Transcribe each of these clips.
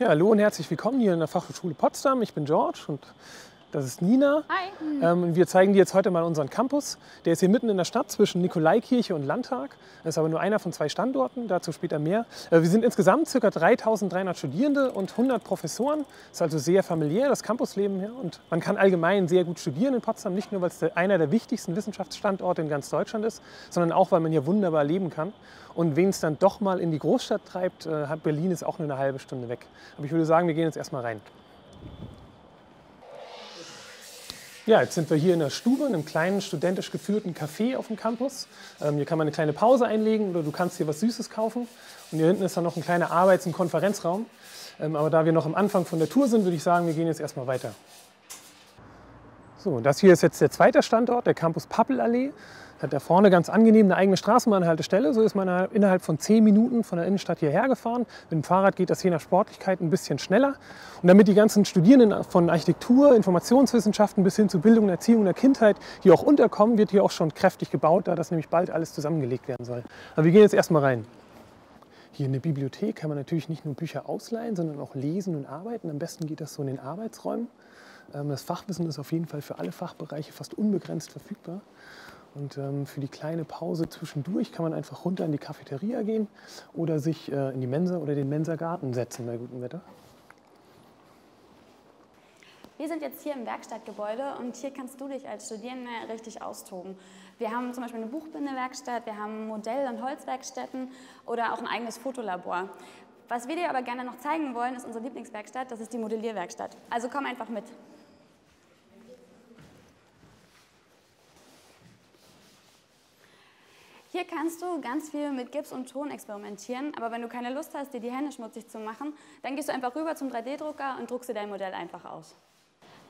Ja, hallo und herzlich willkommen hier in der Fachhochschule Potsdam. Ich bin George und das ist Nina. Hi. Wir zeigen dir jetzt heute mal unseren Campus. Der ist hier mitten in der Stadt zwischen Nikolaikirche und Landtag. Das ist aber nur einer von zwei Standorten, dazu später mehr. Wir sind insgesamt ca. 3.300 Studierende und 100 Professoren. Das ist also sehr familiär, das Campusleben hier. Und man kann allgemein sehr gut studieren in Potsdam, nicht nur, weil es einer der wichtigsten Wissenschaftsstandorte in ganz Deutschland ist, sondern auch, weil man hier wunderbar leben kann. Und wen es dann doch mal in die Großstadt treibt, Berlin ist auch nur eine halbe Stunde weg. Aber ich würde sagen, wir gehen jetzt erstmal rein. Ja, jetzt sind wir hier in der Stube, in einem kleinen studentisch geführten Café auf dem Campus. Hier kann man eine kleine Pause einlegen oder du kannst hier was Süßes kaufen. Und hier hinten ist dann noch ein kleiner Arbeits- und Konferenzraum. Aber da wir noch am Anfang von der Tour sind, würde ich sagen, wir gehen jetzt erstmal weiter. So, das hier ist jetzt der zweite Standort, der Campus Pappelallee. Hat da vorne ganz angenehm eine eigene Straßenbahnhaltestelle. So ist man innerhalb von 10 Minuten von der Innenstadt hierher gefahren. Mit dem Fahrrad geht das je nach Sportlichkeit ein bisschen schneller. Und damit die ganzen Studierenden von Architektur, Informationswissenschaften bis hin zu Bildung und Erziehung der Kindheit hier auch unterkommen, wird hier auch schon kräftig gebaut, da das nämlich bald alles zusammengelegt werden soll. Aber wir gehen jetzt erstmal rein. Hier in der Bibliothek kann man natürlich nicht nur Bücher ausleihen, sondern auch lesen und arbeiten. Am besten geht das so in den Arbeitsräumen. Das Fachwissen ist auf jeden Fall für alle Fachbereiche fast unbegrenzt verfügbar. Und für die kleine Pause zwischendurch kann man einfach runter in die Cafeteria gehen oder sich in die Mensa oder den Mensagarten setzen bei gutem Wetter. Wir sind jetzt hier im Werkstattgebäude und hier kannst du dich als Studierende richtig austoben. Wir haben zum Beispiel eine Buchbindewerkstatt, wir haben Modell- und Holzwerkstätten oder auch ein eigenes Fotolabor. Was wir dir aber gerne noch zeigen wollen, ist unsere Lieblingswerkstatt, das ist die Modellierwerkstatt. Also komm einfach mit. Hier kannst du ganz viel mit Gips und Ton experimentieren, aber wenn du keine Lust hast, dir die Hände schmutzig zu machen, dann gehst du einfach rüber zum 3D-Drucker und druckst dir dein Modell einfach aus.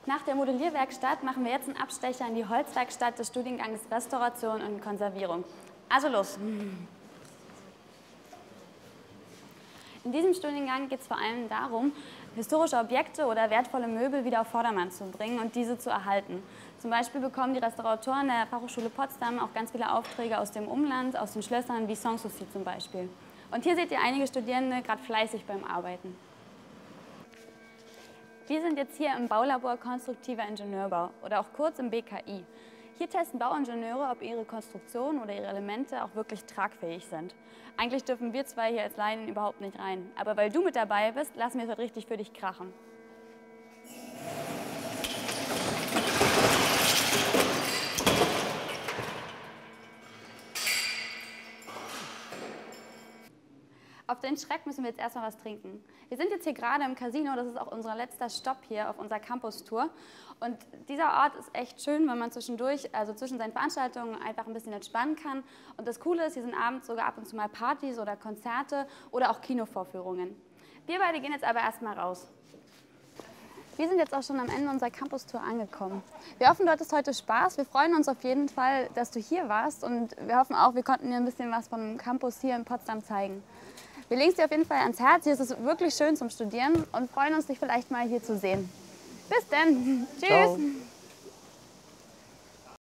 Nach der Modellierwerkstatt machen wir jetzt einen Abstecher in die Holzwerkstatt des Studiengangs Restauration und Konservierung. Also los! In diesem Studiengang geht es vor allem darum, historische Objekte oder wertvolle Möbel wieder auf Vordermann zu bringen und diese zu erhalten. Zum Beispiel bekommen die Restauratoren der Fachhochschule Potsdam auch ganz viele Aufträge aus dem Umland, aus den Schlössern wie Sanssouci zum Beispiel. Und hier seht ihr einige Studierende gerade fleißig beim Arbeiten. Wir sind jetzt hier im Baulabor Konstruktiver Ingenieurbau oder auch kurz im BKI. Hier testen Bauingenieure, ob ihre Konstruktionen oder ihre Elemente auch wirklich tragfähig sind. Eigentlich dürfen wir zwei hier als Laien überhaupt nicht rein. Aber weil du mit dabei bist, lassen wir es heute richtig für dich krachen. Auf den Schreck müssen wir jetzt erstmal was trinken. Wir sind jetzt hier gerade im Casino, das ist auch unser letzter Stopp hier auf unserer Campus-Tour. Und dieser Ort ist echt schön, weil man zwischendurch, also zwischen seinen Veranstaltungen, einfach ein bisschen entspannen kann. Und das Coole ist, hier sind abends sogar ab und zu mal Partys oder Konzerte oder auch Kinovorführungen. Wir beide gehen jetzt aber erstmal raus. Wir sind jetzt auch schon am Ende unserer Campus-Tour angekommen. Wir hoffen, du hattest heute Spaß. Wir freuen uns auf jeden Fall, dass du hier warst. Und wir hoffen auch, wir konnten dir ein bisschen was vom Campus hier in Potsdam zeigen. Wir legen es dir auf jeden Fall ans Herz. Hier ist es wirklich schön zum Studieren und freuen uns, dich vielleicht mal hier zu sehen. Bis dann. Tschüss. Ciao.